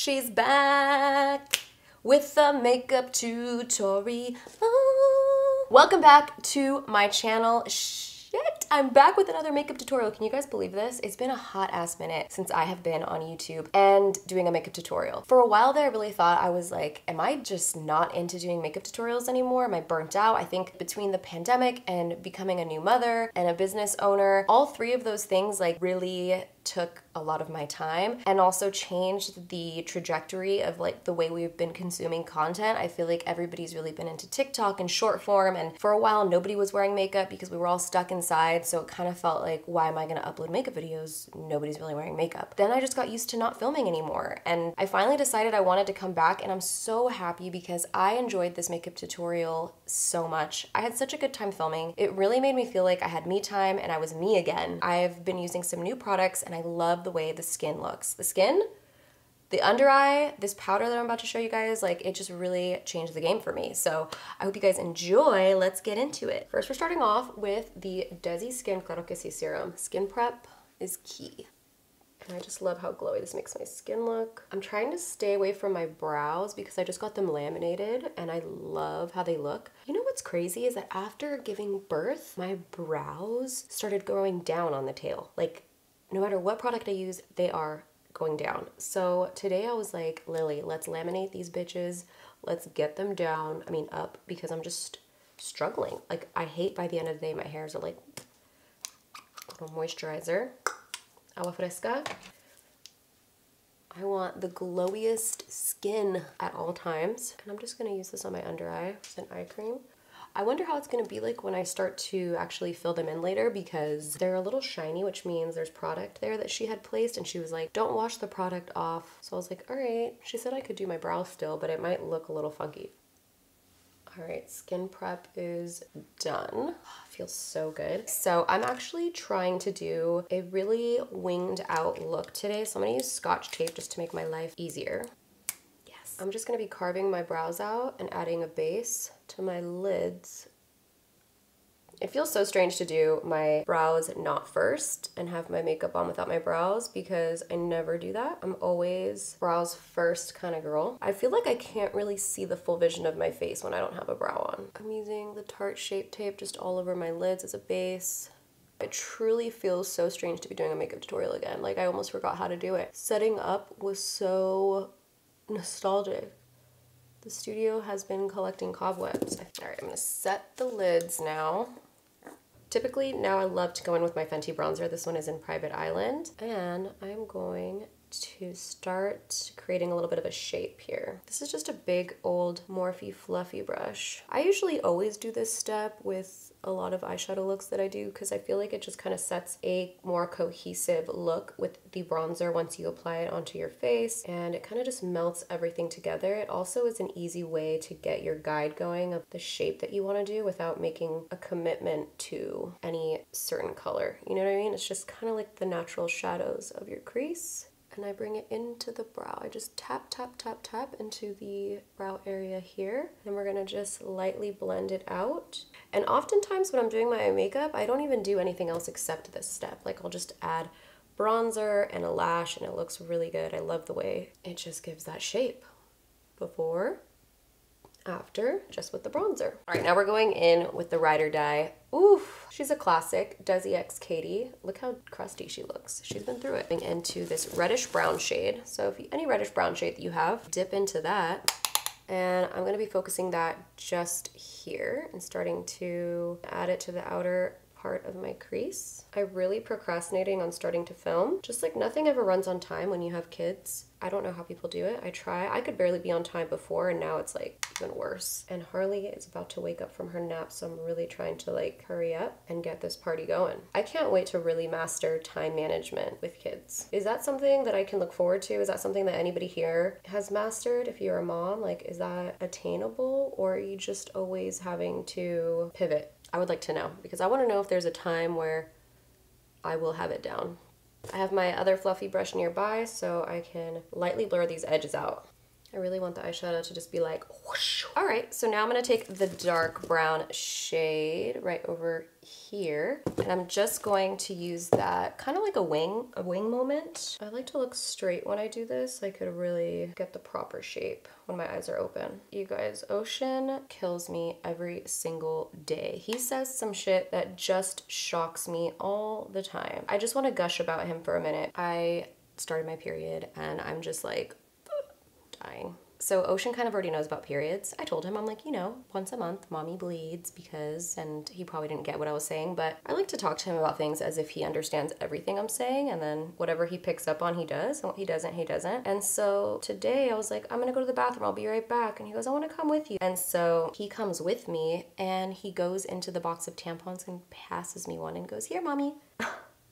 She's back with the makeup tutorial. Welcome back to my channel. Shit, I'm back with another makeup tutorial. Can you guys believe this? It's been a hot ass minute since I have been on YouTube and doing a makeup tutorial. For a while there, I really thought, I was like, am I just not into doing makeup tutorials anymore? Am I burnt out? I think between the pandemic and becoming a new mother and a business owner, all three of those things like really took a lot of my time and also changed the trajectory of like the way we've been consuming content. I feel like everybody's really been into TikTok and short form, and for a while nobody was wearing makeup because we were all stuck inside, so it kind of felt like, why am I gonna upload makeup videos? Nobody's really wearing makeup. Then I just got used to not filming anymore, and I finally decided I wanted to come back, and I'm so happy because I enjoyed this makeup tutorial so much. I had such a good time filming. It really made me feel like I had me time and I was me again. I've been using some new products and I love the way the skin looks. The skin, the under eye, this powder that I'm about to show you guys, like it just really changed the game for me. So I hope you guys enjoy. Let's get into it. First, we're starting off with the DEZI Skin CLARO QUE C Serum. Skin prep is key. And I just love how glowy this makes my skin look. I'm trying to stay away from my brows because I just got them laminated and I love how they look. You know what's crazy is that after giving birth, my brows started growing down on the tail. Like, no matter what product I use, they are going down. So today I was like, Lily, let's laminate these bitches. Let's get them down, I mean up, because I'm just struggling. Like, I hate by the end of the day, my hairs are like, little moisturizer. Agua fresca. I want the glowiest skin at all times. And I'm just gonna use this on my under eye as an eye cream. I wonder how it's gonna be like when I start to actually fill them in later, because they're a little shiny, which means there's product there that she had placed and she was like, don't wash the product off. So I was like, all right. She said I could do my brow still, but it might look a little funky. All right, skin prep is done. Feels so good. So I'm actually trying to do a really winged out look today. So I'm gonna use Scotch tape just to make my life easier. I'm just gonna be carving my brows out and adding a base to my lids. It feels so strange to do my brows not first and have my makeup on without my brows because I never do that. I'm always brows first kind of girl. I feel like I can't really see the full vision of my face when I don't have a brow on. I'm using the Tarte Shape Tape just all over my lids as a base. It truly feels so strange to be doing a makeup tutorial again. Like, I almost forgot how to do it. Setting up was so nostalgic. The studio has been collecting cobwebs. All right, I'm gonna set the lids now. Typically now I love to go in with my Fenty bronzer. This one is in Private Island. And I'm going to start creating a little bit of a shape here. This is just a big old Morphe fluffy brush. I usually always do this step with a lot of eyeshadow looks that I do because I feel like it just kind of sets a more cohesive look with the bronzer once you apply it onto your face, and it kind of just melts everything together. It also is an easy way to get your guide going of the shape that you want to do without making a commitment to any certain color. You know what I mean? It's just kind of like the natural shadows of your crease. And I bring it into the brow. I just tap, tap, tap, tap into the brow area here. And we're gonna just lightly blend it out. And oftentimes when I'm doing my makeup, I don't even do anything else except this step. Like, I'll just add bronzer and a lash and it looks really good. I love the way it just gives that shape. Before, after, just with the bronzer. All right, now we're going in with the Ride or Die. Oof, she's a classic, Desi X Katie. Look how crusty she looks. She's been through it. Going into this reddish brown shade. So if you, any reddish brown shade that you have, dip into that. And I'm gonna be focusing that just here and starting to add it to the outer part of my crease. I'm really procrastinating on starting to film. Just like nothing ever runs on time when you have kids. I don't know how people do it. I try. I could barely be on time before, and now it's like even worse. And Harley is about to wake up from her nap, so I'm really trying to like hurry up and get this party going. I can't wait to really master time management with kids. Is that something that I can look forward to? Is that something that anybody here has mastered? If you're a mom, like, is that attainable, or are you just always having to pivot? I would like to know, because I want to know if there's a time where I will have it down. I have my other fluffy brush nearby so I can lightly blur these edges out. I really want the eyeshadow to just be like whoosh. All right, so now I'm gonna take the dark brown shade right over here, and I'm just going to use that kind of like a wing moment. I like to look straight when I do this, so I could really get the proper shape when my eyes are open. You guys, Ocean kills me every single day. He says some shit that just shocks me all the time. I just wanna gush about him for a minute. I started my period and I'm just like, dying. So Ocean kind of already knows about periods. I told him, I'm like, you know, once a month mommy bleeds because, and he probably didn't get what I was saying, but I like to talk to him about things as if he understands everything I'm saying, and then whatever he picks up on he does, and what he doesn't he doesn't. And so today I was like, I'm gonna go to the bathroom, I'll be right back, and he goes, I want to come with you. And so he comes with me and he goes into the box of tampons and passes me one and goes, here mommy.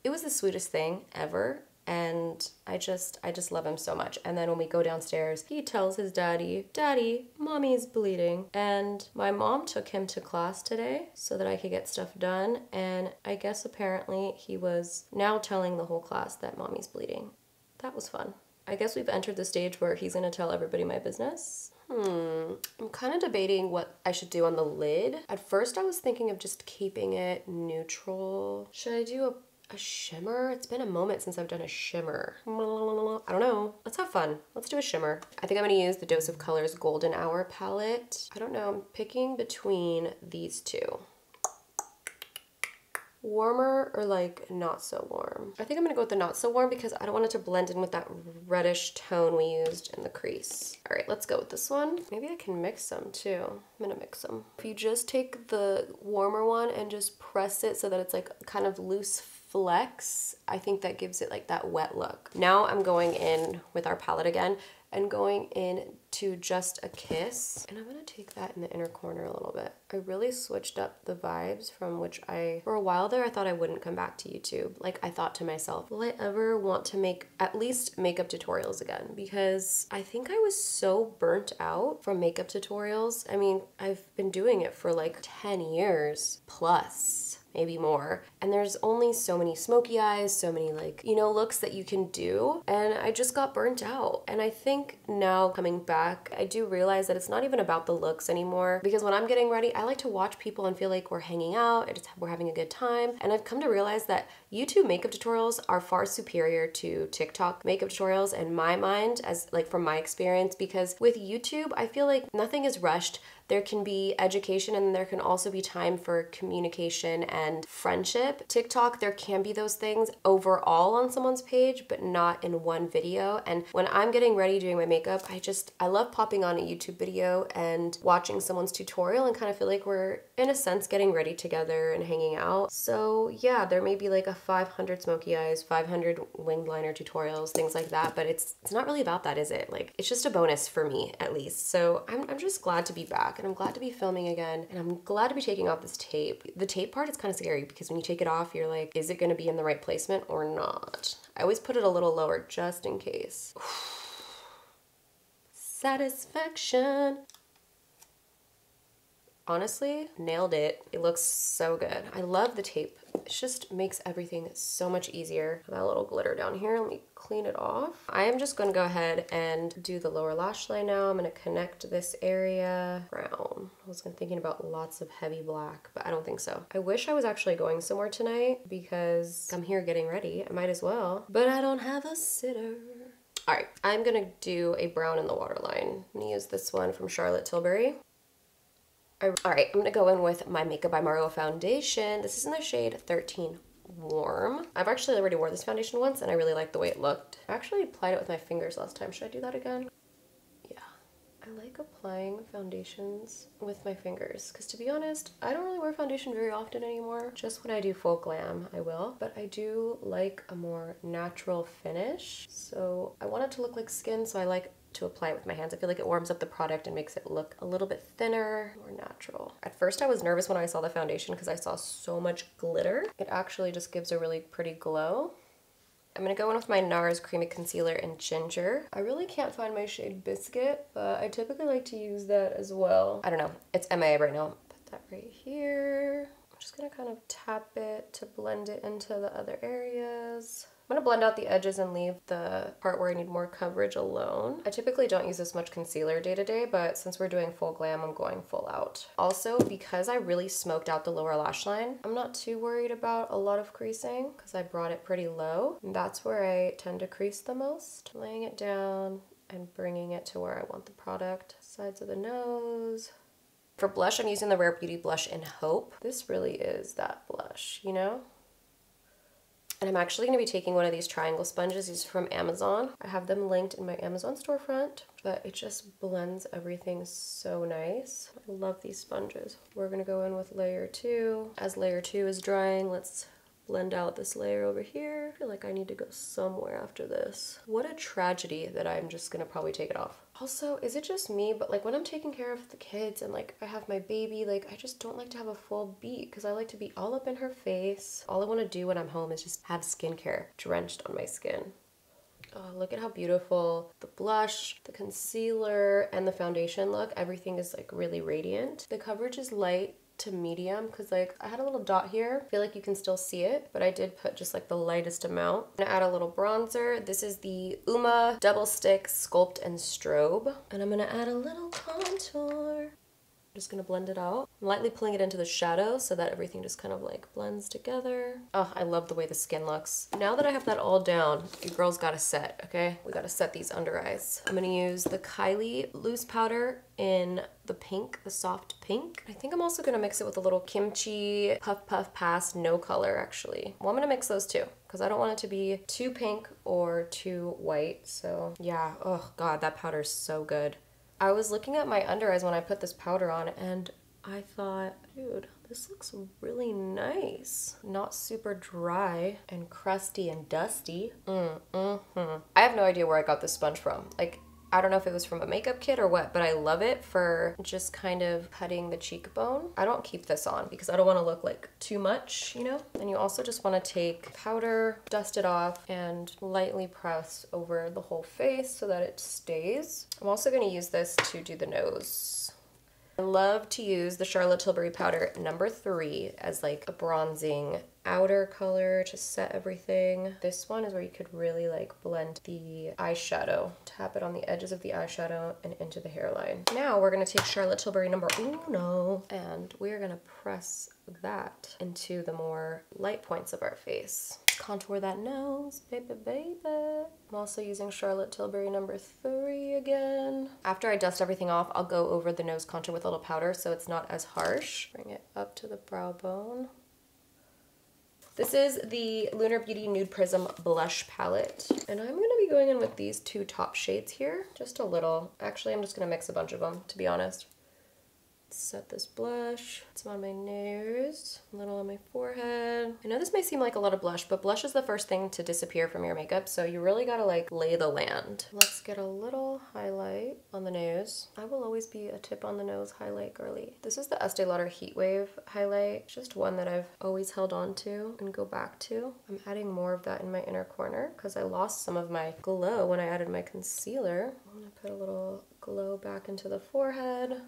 It was the sweetest thing ever. And I just love him so much. And then when we go downstairs, he tells his daddy, Daddy, mommy's bleeding. And my mom took him to class today so that I could get stuff done. And I guess apparently he was now telling the whole class that mommy's bleeding. That was fun. I guess we've entered the stage where he's gonna tell everybody my business. I'm kind of debating what I should do on the lid. At first I was thinking of just keeping it neutral. Should I do a shimmer? It's been a moment since I've done a shimmer. I don't know. Let's have fun. Let's do a shimmer. I think I'm going to use the Dose of Colors Golden Hour Palette. I don't know. I'm picking between these two. Warmer or like not so warm. I think I'm gonna go with the not so warm because I don't want it to blend in with that reddish tone we used in the crease. All right, let's go with this one. Maybe I can mix them too. I'm gonna mix them. If you just take the warmer one and just press it so that it's like kind of loose flecks, I think that gives it like that wet look. Now I'm going in with our palette again and going in to Just a Kiss. And I'm gonna take that in the inner corner a little bit. I really switched up the vibes from which for a while there, I thought I wouldn't come back to YouTube. Like I thought to myself, will I ever want to make at least makeup tutorials again? Because I think I was so burnt out from makeup tutorials. I mean, I've been doing it for like 10 years plus. Maybe more. And there's only so many smoky eyes, so many like, you know, looks that you can do. And I just got burnt out. And I think now coming back, I do realize that it's not even about the looks anymore, because when I'm getting ready, I like to watch people and feel like we're hanging out, we're having a good time. And I've come to realize that YouTube makeup tutorials are far superior to TikTok makeup tutorials in my mind, as like from my experience, because with YouTube, I feel like nothing is rushed. There can be education and there can also be time for communication and friendship. TikTok, there can be those things overall on someone's page, but not in one video. And when I'm getting ready doing my makeup, I love popping on a YouTube video and watching someone's tutorial and kind of feel like we're, in a sense, getting ready together and hanging out. So yeah, there may be like a 500 smoky eyes, 500 winged liner tutorials, things like that, but it's not really about that, is it? Like, it's just a bonus for me, at least. So I'm just glad to be back. And I'm glad to be filming again, and I'm glad to be taking off this tape. The tape part is kind of scary because when you take it off, you're like, is it going to be in the right placement or not? I always put it a little lower just in case. Satisfaction. Honestly, nailed it. It looks so good. I love the tape. It just makes everything so much easier. That little glitter down here, let me clean it off. I am just gonna go ahead and do the lower lash line now. I'm gonna connect this area brown. I was thinking about lots of heavy black, but I don't think so. I wish I was actually going somewhere tonight because I'm here getting ready. I might as well, but I don't have a sitter. All right, I'm gonna do a brown in the waterline. I'm gonna use this one from Charlotte Tilbury. All right, I'm gonna go in with my Makeup by Mario foundation. This is in the shade 13 Warm. I've actually already worn this foundation once and I really liked the way it looked. I actually applied it with my fingers last time. Should I do that again? Yeah. I like applying foundations with my fingers because, to be honest, I don't really wear foundation very often anymore. Just when I do full glam, I will. But I do like a more natural finish. So I want it to look like skin, so I like to apply it with my hands. I feel like it warms up the product and makes it look a little bit thinner, more natural. At first I was nervous when I saw the foundation because I saw so much glitter. It actually just gives a really pretty glow. I'm gonna go in with my NARS Creamy Concealer in Ginger. I really can't find my shade Biscuit, but I typically like to use that as well. I don't know, it's MIA right now. Put that right here. I'm just gonna kind of tap it to blend it into the other areas. I'm gonna blend out the edges and leave the part where I need more coverage alone. I typically don't use this much concealer day to day, but since we're doing full glam, I'm going full out. Also, because I really smoked out the lower lash line, I'm not too worried about a lot of creasing because I brought it pretty low. And that's where I tend to crease the most, laying it down and bringing it to where I want the product. Sides of the nose. For blush, I'm using the Rare Beauty blush in Hope. This really is that blush, you know? And I'm actually going to be taking one of these triangle sponges. These are from Amazon. I have them linked in my Amazon storefront, but it just blends everything so nice. I love these sponges. We're going to go in with layer two. As layer two is drying, let's blend out this layer over here. I feel like I need to go somewhere after this. What a tragedy that I'm just going to probably take it off. Also, is it just me, but like when I'm taking care of the kids and like I have my baby, like I just don't like to have a full beat because I like to be all up in her face. All I want to do when I'm home is just have skincare drenched on my skin. Oh, look at how beautiful the blush, the concealer, and the foundation look. Everything is like really radiant. The coverage is light to medium because like I had a little dot here. I feel like you can still see it, but I did put just like the lightest amount. I'm gonna add a little bronzer. This is the Uma Double Stick Sculpt and Strobe, and I'm gonna add a little contour. I'm just gonna blend it out. I'm lightly pulling it into the shadow so that everything just kind of like blends together. Oh, I love the way the skin looks. Now that I have that all down, your girl's gotta set, okay? We gotta set these under eyes. I'm gonna use the Kylie loose powder in the pink, the soft pink. I think I'm also gonna mix it with a little kimchi Puff Puff Pass, no color actually. Well, I'm gonna mix those two because I don't want it to be too pink or too white. So yeah, oh God, that powder is so good. I was looking at my under eyes when I put this powder on and I thought, dude, this looks really nice. Not super dry and crusty and dusty. I have no idea where I got this sponge from. Like, I don't know if it was from a makeup kit or what, but I love it for just kind of cutting the cheekbone. I don't keep this on because I don't want to look like too much, you know? And you also just want to take powder, dust it off, and lightly press over the whole face so that it stays. I'm also going to use this to do the nose. I love to use the Charlotte Tilbury powder #3 as like a bronzing outer color to set everything. This one is where you could really like blend the eyeshadow. Tap it on the edges of the eyeshadow and into the hairline. Now we're gonna take Charlotte Tilbury #1 and we're gonna press that into the more light points of our face. Contour that nose, baby, baby. I'm also using Charlotte Tilbury #3 again. After I dust everything off, I'll go over the nose contour with a little powder so it's not as harsh. Bring it up to the brow bone. This is the Lunar Beauty Nude Prism Blush Palette. And I'm gonna be going in with these two top shades here, just a little. Actually, I'm just gonna mix a bunch of them, to be honest. Set this blush, some on my nose, a little on my forehead. I know this may seem like a lot of blush, but blush is the first thing to disappear from your makeup, so you really gotta like lay the land. Let's get a little highlight on the nose. I will always be a tip on the nose highlight girly. This is the Estee Lauder Heat Wave highlight. It's just one that I've always held on to and go back to. I'm adding more of that in my inner corner because I lost some of my glow when I added my concealer. I'm gonna put a little glow back into the forehead.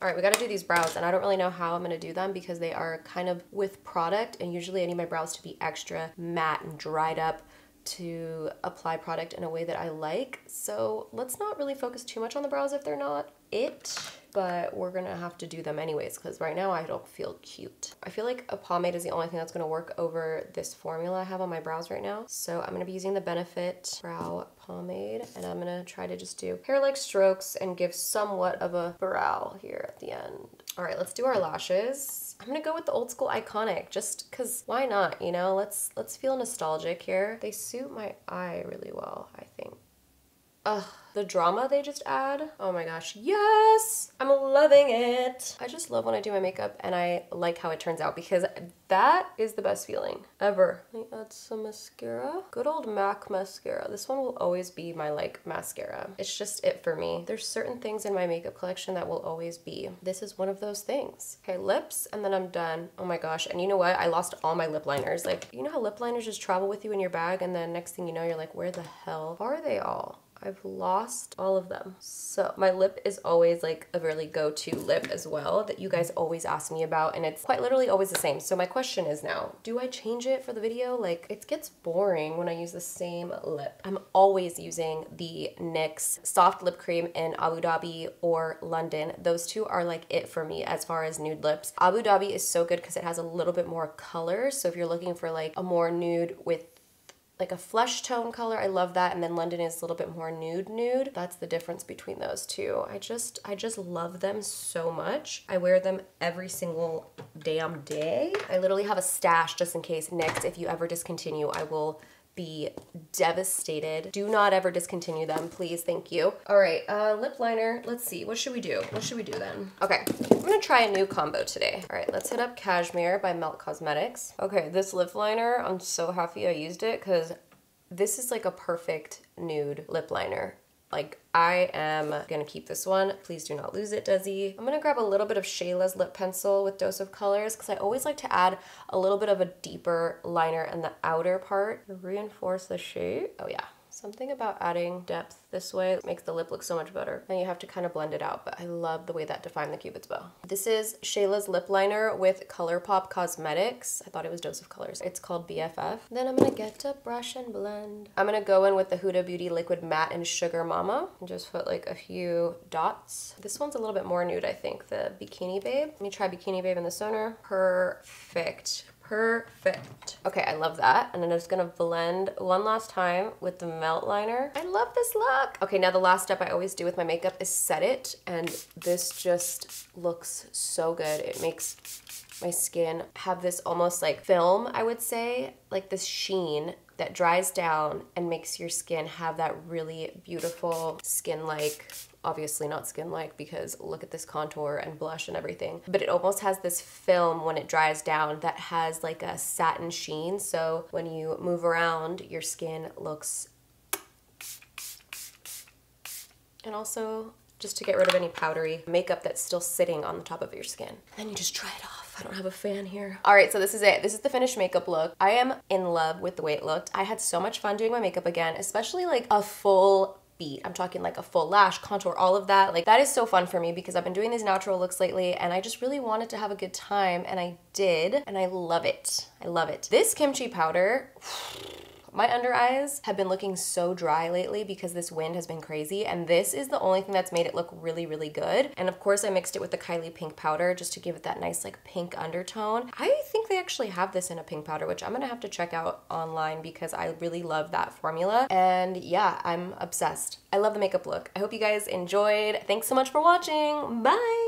All right, we gotta do these brows, and I don't really know how I'm gonna do them because they are kind of with product, and usually I need my brows to be extra matte and dried up to apply product in a way that I like. So let's not really focus too much on the brows if they're not it, but we're gonna have to do them anyways because right now I don't feel cute. I feel like a pomade is the only thing that's gonna work over this formula I have on my brows right now. So I'm gonna be using the Benefit Brow Pomade, and I'm gonna try to just do hair-like strokes and give somewhat of a brow here at the end. All right, let's do our lashes. I'm gonna go with the old school iconic just because why not, you know? Let's feel nostalgic here. They suit my eye really well, I think. Ugh, the drama they just add. Oh my gosh, yes! I'm loving it! I just love when I do my makeup and I like how it turns out because that is the best feeling ever. Let me add some mascara. Good old MAC mascara. This one will always be my like mascara. It's just it for me. There's certain things in my makeup collection that will always be. This is one of those things. Okay, lips, and then I'm done. Oh my gosh, and you know what? I lost all my lip liners. Like, you know how lip liners just travel with you in your bag and then next thing you know, you're like, where the hell are they all? I've lost all of them. So my lip is always like a really go-to lip as well that you guys always ask me about, and it's quite literally always the same. So my question is now, do I change it for the video? Like, it gets boring when I use the same lip. I'm always using the NYX Soft Lip Cream in Abu Dhabi or London. Those two are like it for me as far as nude lips. Abu Dhabi is so good because it has a little bit more color. So if you're looking for like a more nude with like a flesh tone color, I love that. And then London is a little bit more nude. That's the difference between those two. I just love them so much. I wear them every single damn day. I literally have a stash just in case. NYX, if you ever discontinue, I will be devastated. Do not ever discontinue them, please, thank you. All right, lip liner, let's see, what should we do? What should we do then? Okay, I'm gonna try a new combo today. All right, let's hit up Cashmere by Melt Cosmetics. Okay, this lip liner, I'm so happy I used it because this is like a perfect nude lip liner. Like, I am gonna keep this one. Please do not lose it, Desi. I'm gonna grab a little bit of Shayla's lip pencil with Dose of Colors because I always like to add a little bit of a deeper liner in the outer part. Reinforce the shape. Oh yeah. Something about adding depth this way makes the lip look so much better. And you have to kind of blend it out, but I love the way that defined the Cupid's bow. This is Shayla's lip liner with ColourPop Cosmetics. I thought it was Dose of Colors. It's called BFF. Then I'm gonna get a brush and blend. I'm gonna go in with the Huda Beauty Liquid Matte in Sugar Mama and just put like a few dots. This one's a little bit more nude, I think, the Bikini Babe. Let me try Bikini Babe in the center. Perfect. Perfect. Okay, I love that. And then I'm just gonna blend one last time with the Melt liner. I love this look. Okay, now the last step I always do with my makeup is set it, and this just looks so good. It makes my skin have this almost like film, I would say, like this sheen that dries down and makes your skin have that really beautiful skin-like, obviously not skin-like because look at this contour and blush and everything, but it almost has this film when it dries down that has like a satin sheen, so when you move around, your skin looks... And also, just to get rid of any powdery makeup that's still sitting on the top of your skin. And then you just dry it off. I don't have a fan here. All right, so this is it. This is the finished makeup look. I am in love with the way it looked. I had so much fun doing my makeup again, especially like a full beat. I'm talking like a full lash, contour, all of that. Like, that is so fun for me because I've been doing these natural looks lately and I just really wanted to have a good time, and I did, and I love it. I love it. This kimchi powder, my under eyes have been looking so dry lately because this wind has been crazy, and this is the only thing that's made it look really, really good. And of course I mixed it with the Kylie pink powder just to give it that nice like pink undertone. I think they actually have this in a pink powder, which I'm gonna have to check out online because I really love that formula. And yeah, I'm obsessed. I love the makeup look. I hope you guys enjoyed. Thanks so much for watching. Bye!